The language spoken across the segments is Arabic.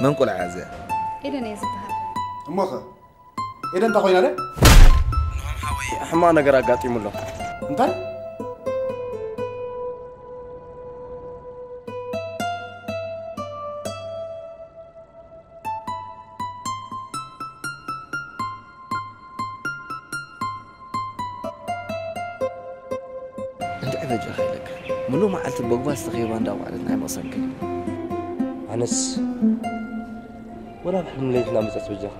منقل عزاء. ايه ده نازل بها؟ مخا ايه ده انت خوينا ده؟ نعم حوي احمانا قرا قاطي مله. انت؟ أنا خيلك منو ما قلت بقواس تغيبان داو على ما صنكي عنس ولا بحلم ليتنا متتوجه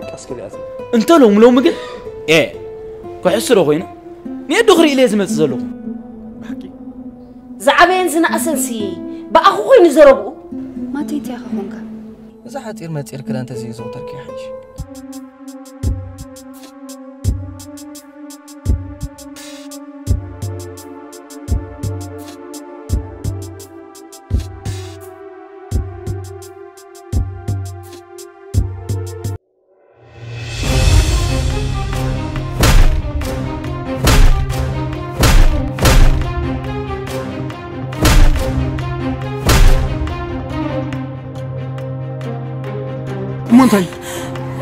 تكاسك لي أزم أنت لو مقل إيه كحسرو خوينا نيدو غري إلي زمت زلو بحكي زعبين زنا أسنسي بأخو خويني زربو ما تيتي أخو هونكا زحات إير ما تير كلا أنت زيزو تركي حنش مونتاي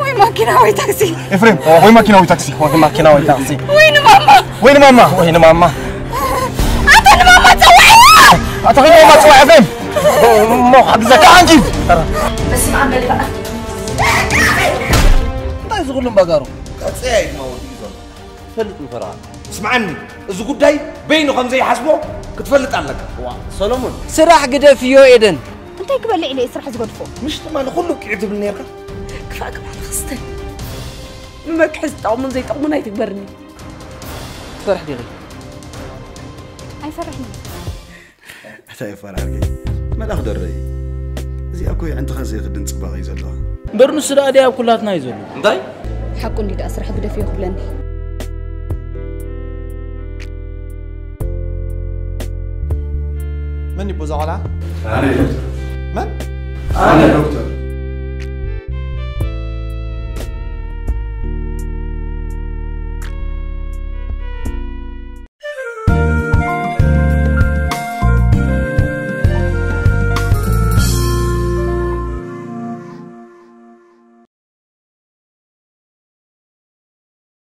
وين ماكينة وين تاكسي إفريم وين ماكينة وين تاكسي وين ماكينة وين تاكسي وين ماما وين ماما وين ماما أتاني ماما توعي أتاني ماما توعي إفريم مو حد زكاة عندي بس ما عمل بقى أنت يزغل لهم بقارو كتساعد ما ودي زول تفلت من فرعان اسمعني إذا قد داي بينه خمزي حسبه كتفلت عنك سلامون سراح قداف يو إيدن أنت يقبل لي إلي سرح زغل فوق مش تمام خلوك يعتب النيركة فاكر على خصتي ما كحست عمون زي تعمون هاي تكبرني فرح دي غير هاي فرحني هاي فرحك ما ناخذ الرأي زي أكوي عند خازي غدا نصباغي زلها برنو السرقة دي كلها تنايزول ضاي حقني دا أسرح بدا فيه قبلني من يبوز على؟ أنا من؟ أنا دكتور